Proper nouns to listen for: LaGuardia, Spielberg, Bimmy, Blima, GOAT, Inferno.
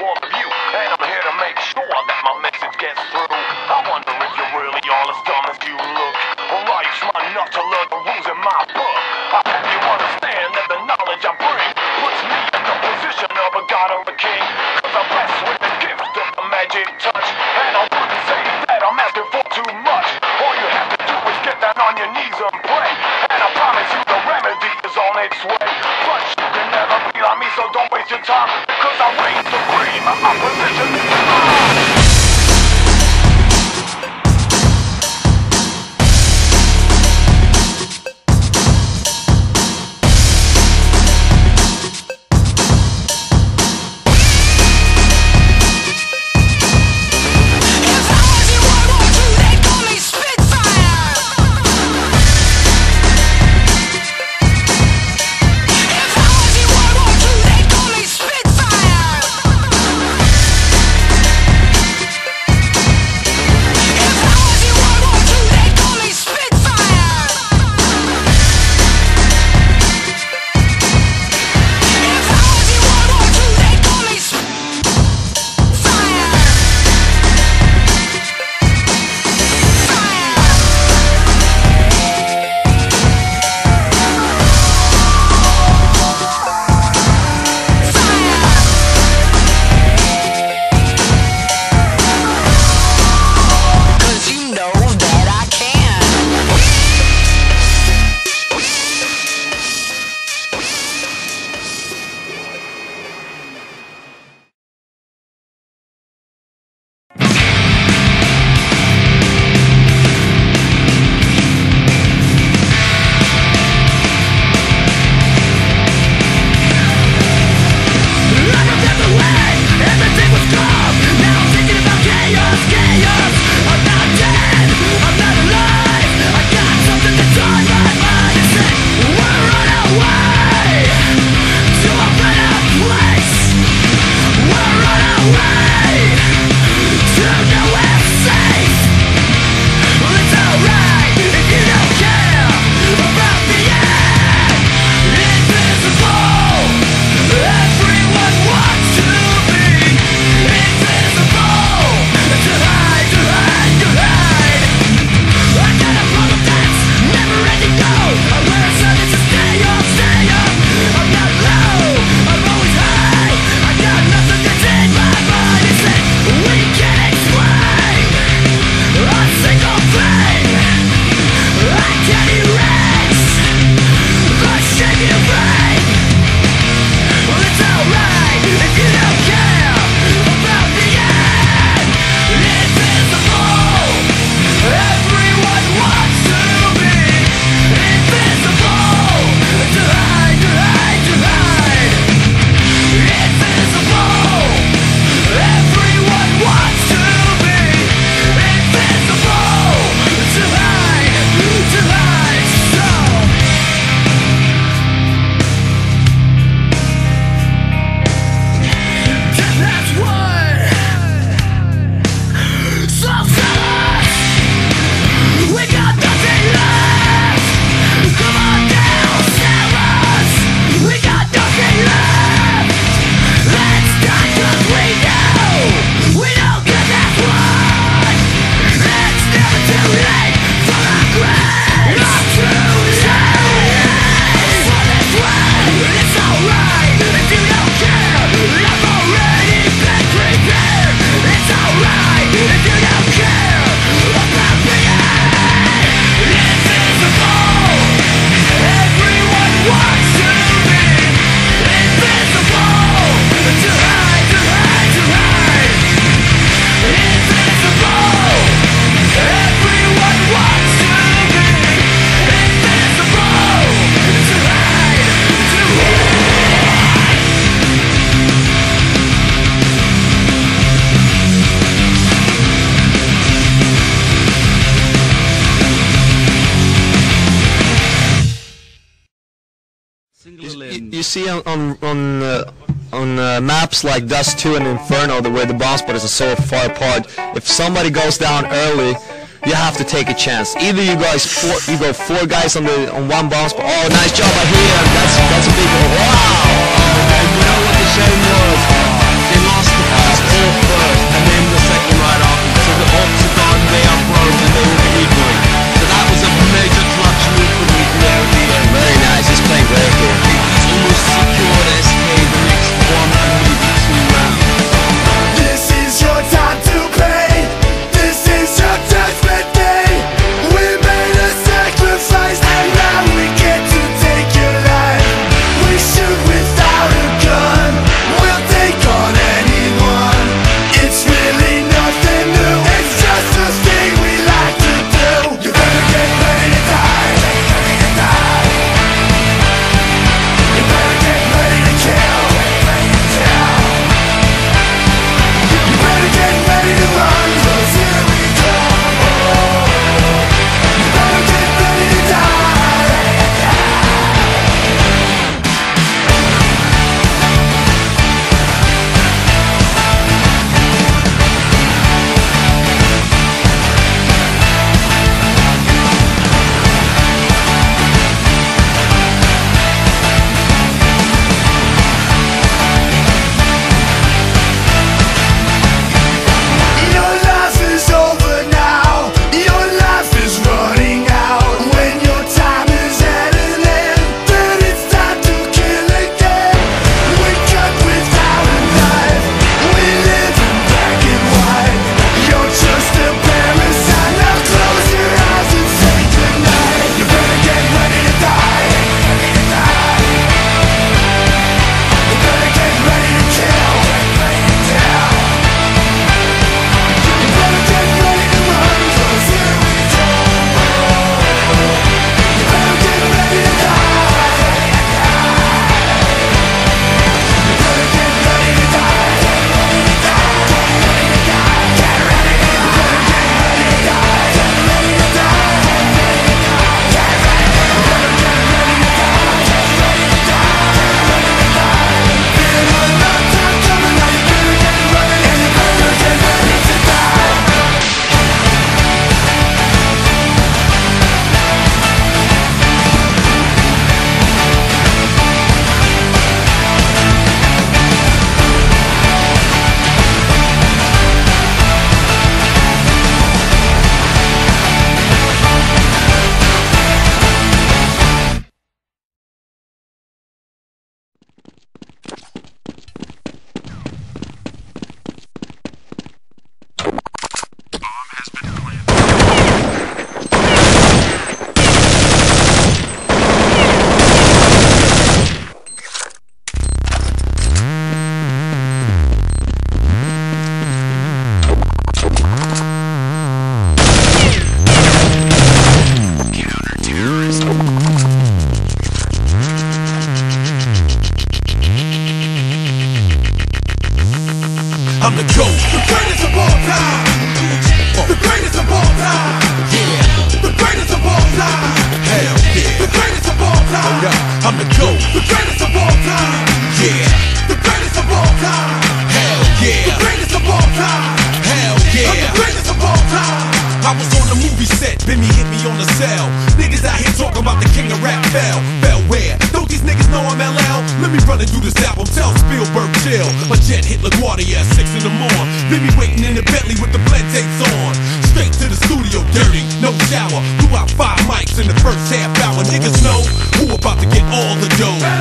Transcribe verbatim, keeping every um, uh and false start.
want you, and I'm here to make sure that my message gets through. I wonder if you're really all as dumb as you look, or are you smart enough to learn the rules in my book? I hope you understand that the knowledge I bring puts me in the position of a god or a king, cause I'm blessed with the gift of the magic touch, and I wouldn't say that I'm asking for too much. All you have to do is get down on your knees and pray, and I promise you the remedy is on its way. But you can never be like me, so don't waste your time, cause I reign supreme, my opposition is mine. You see on on on, uh, on uh, maps like Dust two and Inferno, the way the boss battles are so far apart. If somebody goes down early, you have to take a chance. Either you guys four, you go four guys on the on one boss. Oh, nice job right here. That's that's a big one. Wow. And you know what the shame was? They lost the I'm the GOAT. The greatest of all time. The greatest of all time. Yeah. The greatest of all time. Hell yeah. The greatest of all time. Oh, yeah. I'm the GOAT. The greatest of all time. Yeah. The greatest of all time. Hell yeah. The greatest of all time. Hell yeah. I'm the greatest of all time. I was on the movie set, Bimmy hit me on the cell. Niggas out here talking about the king of rap fell. Fell where? Don't these niggas know I'm L L? Let me run and do this album, tell Spielberg chill. My jet hit LaGuardia at six in the morn. Bimmy waiting in the Bentley with the blend tapes on. Straight to the studio, dirty, no shower. Blew out five mics in the first half hour. Niggas know who about to get all the dough.